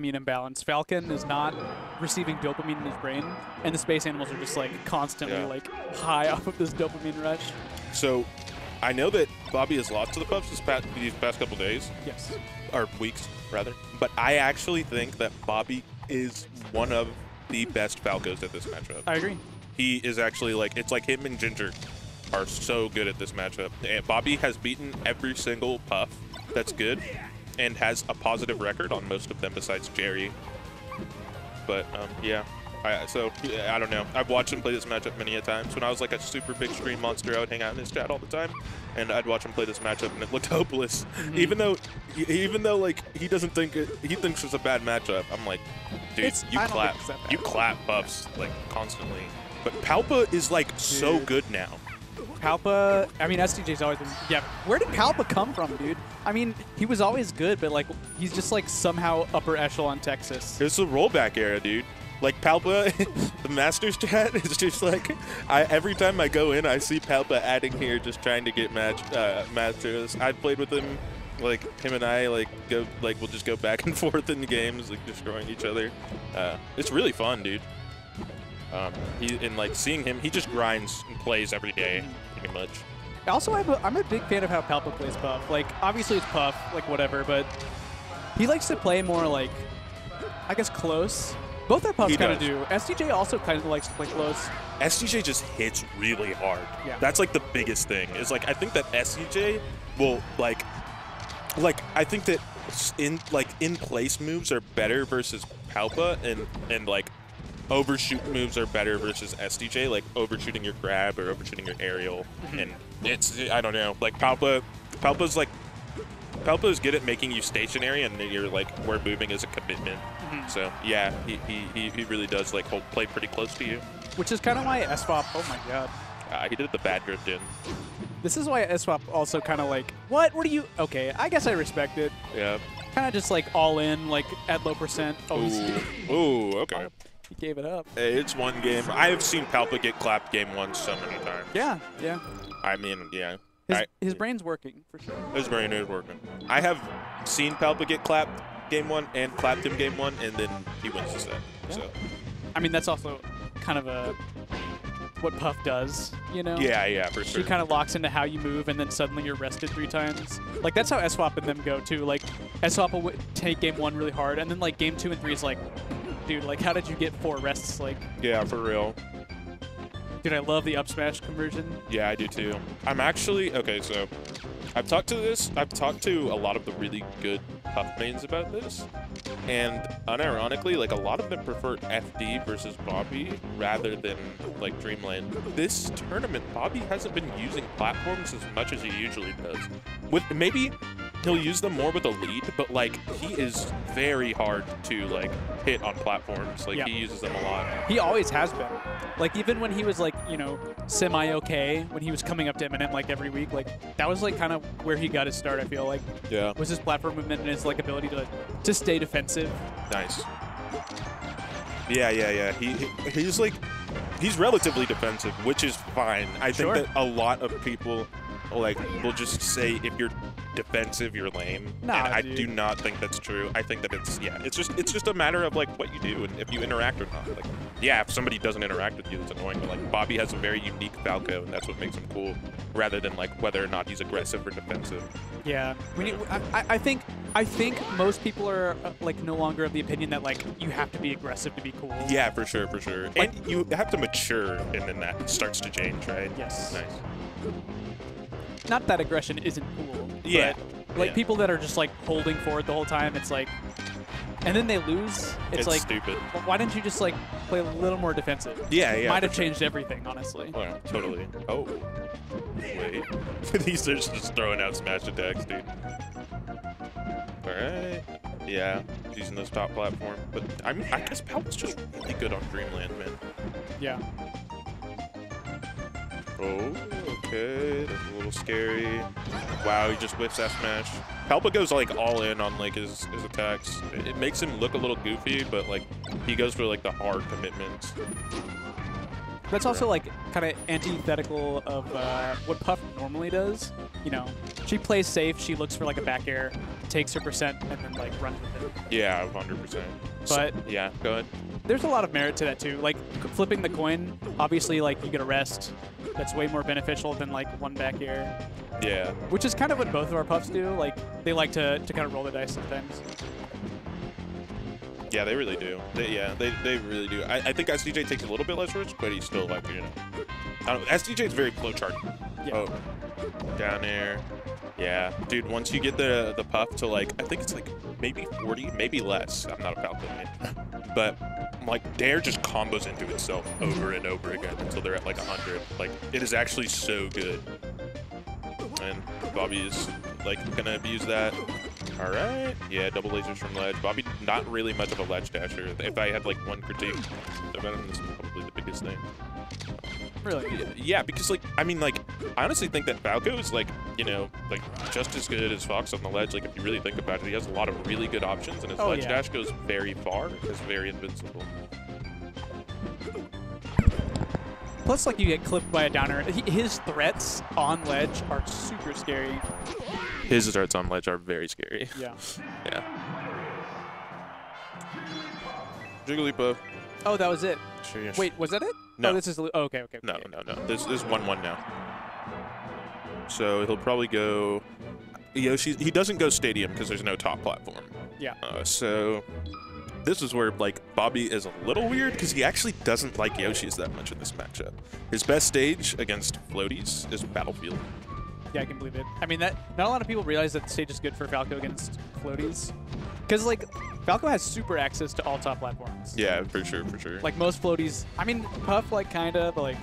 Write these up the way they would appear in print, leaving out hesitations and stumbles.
dopamine imbalance. Falcon is not receiving dopamine in his brain, and the space animals are just like constantly like high off of this dopamine rush. So I know that Bobby has lost to the Puffs these past couple days. Yes. Or weeks, rather. But I actually think that Bobby is one of the best Falcos at this matchup. I agree. He is actually like, it's like him and Ginger are so good at this matchup. And Bobby has beaten every single Puff that's good and has a positive record on most of them besides Jerry. But yeah, I don't know. I've watched him play this matchup many a times. When I was like a super big stream monster, I would hang out in his chat all the time, and I'd watch him play this matchup, and it looked hopeless. Mm-hmm. Even though like he doesn't think it, he thinks it's a bad matchup. I'm like, dude, you clap Buffs like constantly. But Palpa is like so good now. Palpa, I mean, SDJ's always been, where did Palpa come from, dude? I mean, he was always good, but like, he's just like somehow upper echelon Texas. It's the rollback era, dude. Like Palpa, the Masters chat is just like, every time I go in, I see Palpa adding here, just trying to get Masters. I've played with him, like him and I, like we'll just go back and forth in the games, like destroying each other. It's really fun, dude. And like seeing him, he just grinds and plays every day, pretty much. Also, I'm a big fan of how Palpa plays Puff. Like, obviously it's Puff, like whatever, but he likes to play more like, I guess close. Both our Puffs kind of do. SDJ also kind of likes to play close. SDJ just hits really hard. Yeah. That's like the biggest thing. Is like I think that SDJ will like I think that in place moves are better versus Palpa, and like overshoot moves are better versus SDJ, like overshooting your grab or overshooting your aerial. And it's, I don't know, like Palpa's good at making you stationary, and you're like, we're moving as a commitment. So yeah, he really does like play pretty close to you. Which is kind of why S-wop, oh my god. He did the bad drift in. This is why S-wop also kind of like, what are you, okay, I guess I respect it. Yeah. Kind of just like all in, like at low percent. Ooh, ooh, okay. He gave it up. It's one game. I have seen Palpa get clapped game one so many times. Yeah, yeah. I mean, yeah. His brain's working, for sure. His brain is working. I have seen Palpa get clapped game one and clapped him game one, and then he wins the set. Yeah. So. I mean, that's also kind of a what Puff does, you know? Yeah, yeah, for sure. She kind of locks into how you move, and then suddenly you're rested 3 times. Like, that's how S-wop and them go, too. Like, S-wop will take game one really hard, and then, like, game 2 and 3 is like, dude, like, how did you get 4 rests? Like, yeah, for real. Dude, I love the up smash conversion. Yeah, I do too. I'm actually, okay, so I've talked to this. I've talked to a lot of the really good Puff mains about this. And unironically, like, a lot of them prefer FD versus Bobby rather than, like, Dreamland. This tournament, Bobby hasn't been using platforms as much as he usually does. With maybe he'll use them more with a lead, but like he is very hard to like hit on platforms. Like he uses them a lot. He always has been. Like even when he was like, you know, semi-okay, when he was coming up to Eminem like every week, like that was like kind of where he got his start, I feel like. Yeah. Was his platform movement and his like ability to stay defensive. Nice. Yeah, yeah, yeah. He's like, he's relatively defensive, which is fine. I think that a lot of people like will just say if you're defensive, you're lame. Nah, and I do not think that's true. I think that it's, yeah, it's just a matter of like what you do and if you interact or not. Like, yeah, if somebody doesn't interact with you, it's annoying, but like Bobby has a very unique Falco, and that's what makes him cool, rather than like whether or not he's aggressive or defensive. Yeah, we need, I think most people are like no longer of the opinion that like you have to be aggressive to be cool. Yeah, for sure, for sure. Like, and you have to mature, and then that starts to change, right? Yes. Nice. Not that aggression isn't cool. Yeah. But, like, people that are just, like, holding forward the whole time, it's like... And then they lose. It's like, stupid. Why didn't you just, like, play a little more defensive? Yeah, yeah. Might have changed everything, honestly. Oh, yeah, totally. Oh. Wait. These are just throwing out smash attacks, dude. All right. Yeah, using this top platform. But, I mean, I guess Palpa's just really good on Dreamland, man. Yeah. Oh, okay, that's a little scary. Wow, he just whips that smash. Palpa goes like all in on like his attacks. It makes him look a little goofy, but like he goes for like the hard commitments. That's also like kind of antithetical of what Puff normally does. You know, she plays safe. She looks for like a back air, takes her percent, and then like runs with it. Yeah, 100%. But yeah, go ahead. There's a lot of merit to that too. Like flipping the coin, obviously, like you get a rest. That's way more beneficial than like one back air. Yeah. Which is kind of what both of our Puffs do. Like they like to kind of roll the dice sometimes. Yeah, they really do. They really do. I think SDJ takes a little bit less risk, but he's still like, you know. I don't know. SDJ is very flowchart. Yeah. Oh, down air. Yeah, dude. Once you get the Puff to like, I think it's like maybe 40, maybe less. I'm not a Falco man, but like Dare just combos into itself over and over again until they're at like 100. Like it is actually so good. And Bobby is like gonna abuse that. All right. Yeah, double lasers from ledge. Bobby, not really much of a ledge dasher. If I had like one critique about him, this is probably the biggest thing. Really? Yeah, because like, I mean, like, I honestly think that Falco is like, you know, like just as good as Fox on the ledge. Like, if you really think about it, he has a lot of really good options, and his ledge dash goes very far. It's very invincible. Plus, like, you get clipped by a downer. His threats on ledge are super scary. His starts on ledge are very scary. Yeah. Jigglypuff. Oh, that was it. Sure. Wait, was that it? No. Oh, this is. Oh, okay, okay. No, no, no. This is 1-1 now. So he'll probably go. Yoshi. He doesn't go stadium because there's no top platform. Yeah. So this is where like Bobby is a little weird because he actually doesn't like Yoshi's that much in this matchup. His best stage against floaties is Battlefield. Yeah, I can believe it. I mean, that not a lot of people realize that the stage is good for Falco against floaties. Because, like, Falco has super access to all top platforms. Yeah, for sure, for sure. Like, most floaties... I mean, Puff, like, kind of, but, like...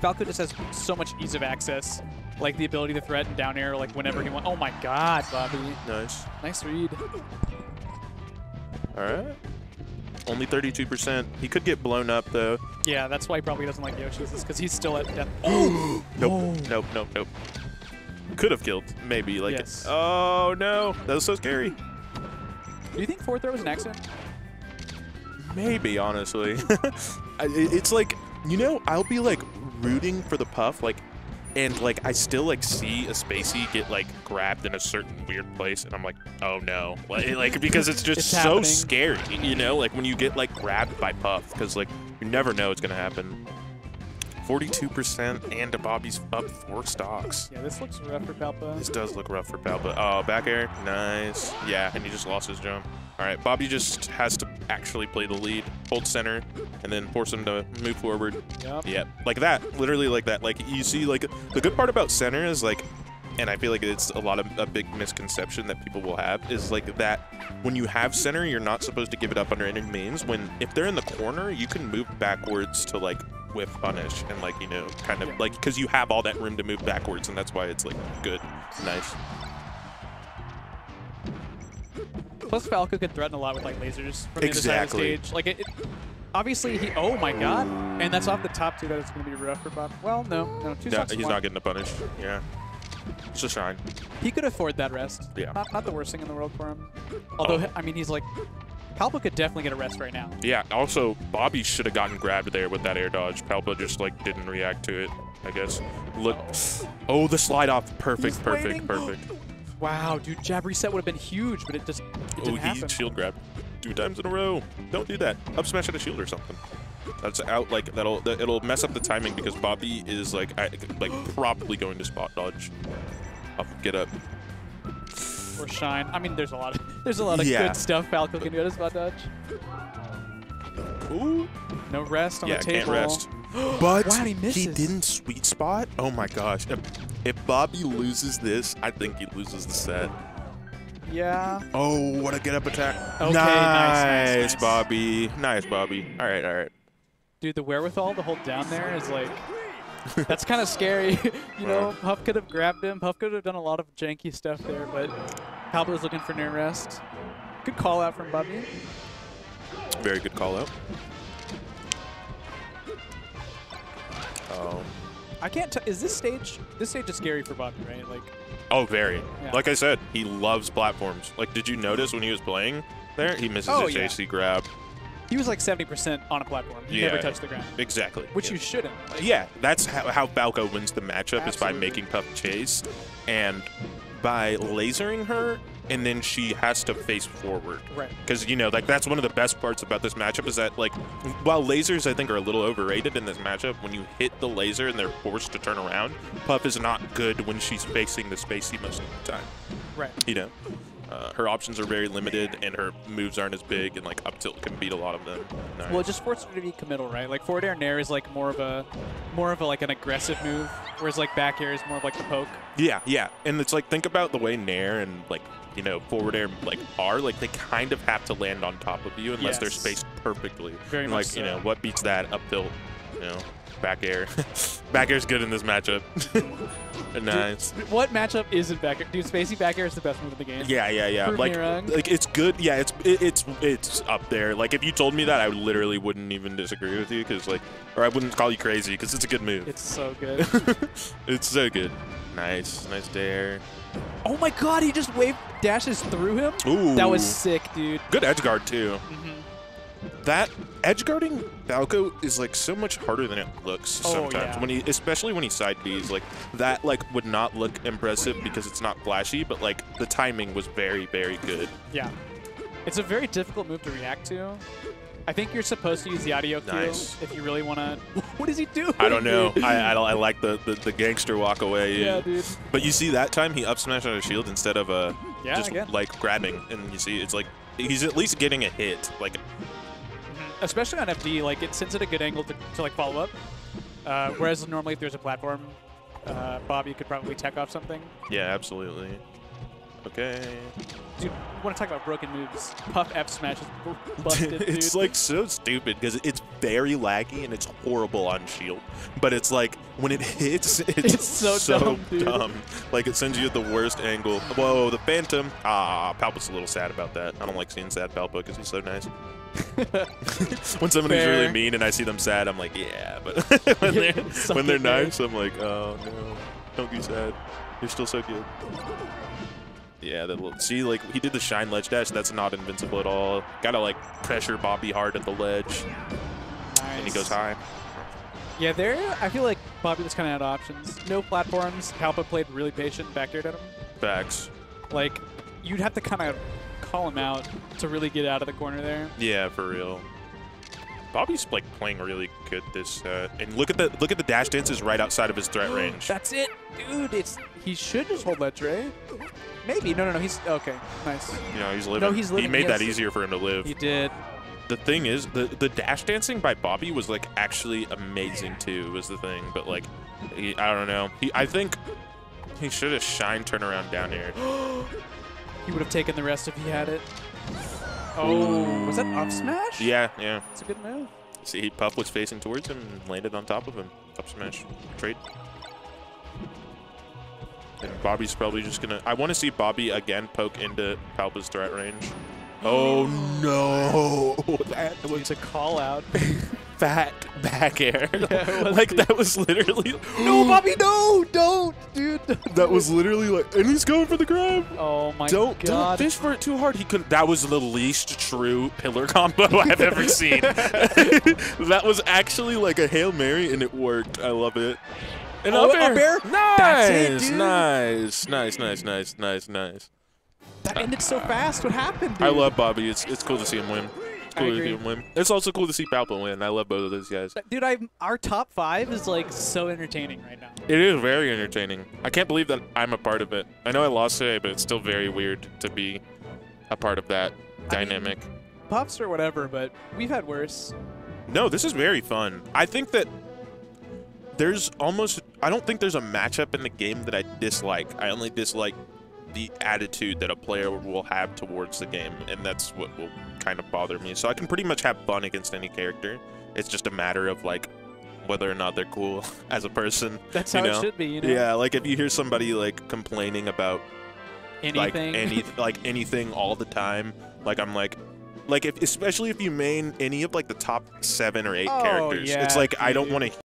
Falco just has so much ease of access. Like, the ability to threaten down air, like, whenever he wants. Oh, my God, Bobby. Nice. Nice read. All right. Only 32%. He could get blown up, though. Yeah, that's why he probably doesn't like Yoshi's, because he's still at death. Nope, nope, nope, nope. Could have killed, maybe. Like, yes. Oh, no. That was so scary. Do you think fourth throw was an accident? Maybe, honestly. It's like, you know, I'll be, like, rooting for the Puff, like, and, like, I still, like, see a Spacey get, like, grabbed in a certain weird place, and I'm like, oh, no. Like, because it's just so scary, you know? Like, when you get, like, grabbed by Puff, because, like, you never know what's going to happen. 42% and Bobby's up 4 stocks. Yeah, this looks rough for Palpa. This does look rough for Palpa. Oh, back air. Nice. Yeah, and he just lost his jump. All right, Bobby just has to actually play the lead, hold center, and then force him to move forward. Yep. Yeah, like that, literally like that. Like, you see, like, the good part about center is, like, and I feel like it's a big misconception that people will have, is, like, that when you have center, you're not supposed to give it up under any means. When, if they're in the corner, you can move backwards to, like, whiff punish and like, you know, kind of like, because you have all that room to move backwards, and that's why it's like good. Nice. Plus Falco could threaten a lot with like lasers from the other side of the stage. Like it obviously he oh my god. And that's off the top too, that it's gonna be rough for Bob. Well no, two stocks. He's not getting a punish. Yeah. It's a shine. He could afford that rest. Yeah. Not the worst thing in the world for him. Although I mean he's like Palpa could definitely get a rest right now. Yeah, also, Bobby should have gotten grabbed there with that air dodge. Palpa just, like, didn't react to it, I guess. Look. Oh, the slide off. Perfect, perfect. Wow, dude, jab reset would have been huge, but it just didn't happen. He shield grabbed 2 times in a row. Don't do that. Up smash at a shield or something. That's out, like, it'll mess up the timing because Bobby is, like probably going to spot dodge. Up, get up. Or shine. I mean, there's a lot of good stuff Falco can do at his spot dodge. Ooh. No rest on the table. Yeah, can't rest. But wow, he didn't sweet spot. Oh my gosh. If Bobby loses this, I think he loses the set. Yeah. Oh, what a get up attack. Okay, nice, Bobby. Nice, Bobby. All right, all right. Dude, the wherewithal to hold down there is like... That's kind of scary. You know, Puff could have grabbed him. Puff could have done a lot of janky stuff there, but Palpa's looking for near rest. Good call out from Bobby. Very good call out. Oh. I can't tell. Is this stage? This stage is scary for Bobby, right? Like. Oh, very. Yeah. Like I said, he loves platforms. Like, did you notice when he was playing there? He misses his AC grab. He was like 70% on a platform. He never touched the ground. Exactly. Which you shouldn't. Like, that's how Falco wins the matchup is by making Puff chase and by lasering her, and then she has to face forward. Right. Because, you know, like, that's one of the best parts about this matchup is that, like, while lasers, I think, are a little overrated in this matchup, when you hit the laser and they're forced to turn around, Puff is not good when she's facing the spacey most of the time. Right. You know? Her options are very limited, and her moves aren't as big, and like up tilt can beat a lot of them. Well, it just forces her to be committal, right? Like forward air and nair is like more of a like an aggressive move, whereas like back air is more of like the poke. Yeah, yeah, and it's like think about the way nair and like you know forward air like are like they kind of have to land on top of you unless they're spaced perfectly. Very much so. You know what beats that up tilt? You know back air. Back air's good in this matchup. Nice. Dude, what matchup isn't back air? Dude, spacey back air is the best move in the game. Yeah, yeah, yeah. Like it's good. Yeah, it's up there. Like if you told me that, I literally wouldn't even disagree with you, cause like, or I wouldn't call you crazy, cause it's a good move. It's so good. It's so good. Nice, nice dare. Oh my God, he just wave dashes through him. Ooh, that was sick, dude. Good edge guard too. That edge guarding Falco is like so much harder than it looks sometimes. When he, especially when he side B's, like that like would not look impressive because it's not flashy, but like the timing was very, very good. Yeah, it's a very difficult move to react to. I think you're supposed to use the audio cue if you really want to. What does he do? I don't know. I like the gangster walk away. Yeah, dude. But you see that time he up smashed on a shield instead of just again, like grabbing, and you see it's like he's at least getting a hit like. Especially on FD, like it sends it a good angle to like follow up. Whereas normally, if there's a platform, Bobby could probably tech off something. Yeah, absolutely. Okay. Dude, you want to talk about broken moves? Puff F smash is busted. It's like so stupid because it's very laggy and it's horrible on shield. But it's like when it hits, it's so dumb. Like it sends you at the worst angle. Whoa, the Phantom. Ah, Palpa's a little sad about that. I don't like seeing sad Palpa because he's so nice. When somebody's really mean and I see them sad, I'm like, yeah. But when they're nice, I'm like, oh no, don't be sad. You're still so cute. Yeah, that little, see, like, he did the shine ledge dash. That's not invincible at all. Gotta, like, pressure Bobby hard at the ledge. Nice. And he goes high. Yeah, there, I feel like Bobby was kind of out of options. No platforms. Palpa played really patient back there at him. Facts. Like, you'd have to kind of call him out to really get out of the corner there. Yeah, for real. Bobby's like playing really good this, and look at the dash dances right outside of his threat range. That's it, dude. It's he should just hold ledge, right? Maybe no, he's okay. Nice. You know, he's living. No, he's living. He made that easier for him to live. He did. The thing is, the dash dancing by Bobby was like actually amazing too. Was the thing, but like, I don't know. I think he should have shine turnaround down here. He would have taken the rest if he had it. Oh, was that up smash? Yeah, yeah. It's a good move. See, Puff was facing towards him and landed on top of him. Up smash. Trade. And Bobby's probably just gonna... I want to see Bobby again poke into Palpa's threat range. Oh, no! That was a call-out. Fat back air. Yeah, like, that was literally... No, Bobby, no! Don't, dude! That was literally like... And he's going for the grab! Oh, my God. Don't fish for it too hard. He couldn't... That was the least true pillar combo I've ever seen. That was actually like a Hail Mary, and it worked. I love it. And up air! Nice! That's it, dude. Nice. That ended so fast. What happened, dude? I love Bobby. It's cool to see him win. It's cool to see him win. It's also cool to see Palpa win. I love both of those guys. Dude, our top five is like so entertaining right now. It is very entertaining. I can't believe that I'm a part of it. I know I lost today, but it's still very weird to be a part of that dynamic. I mean, Puffs or whatever, but we've had worse. No, this is very fun. I think that there's almost... I don't think there's a matchup in the game that I dislike. I only dislike the attitude that a player will have towards the game, and that's what will kind of bother me. So I can pretty much have fun against any character. It's just a matter of like whether or not they're cool as a person. That's how it should be, you know? Yeah, like if you hear somebody like complaining about anything, like anything all the time, like I'm like, especially if you main any of like the top 7 or 8 characters, it's like I don't want to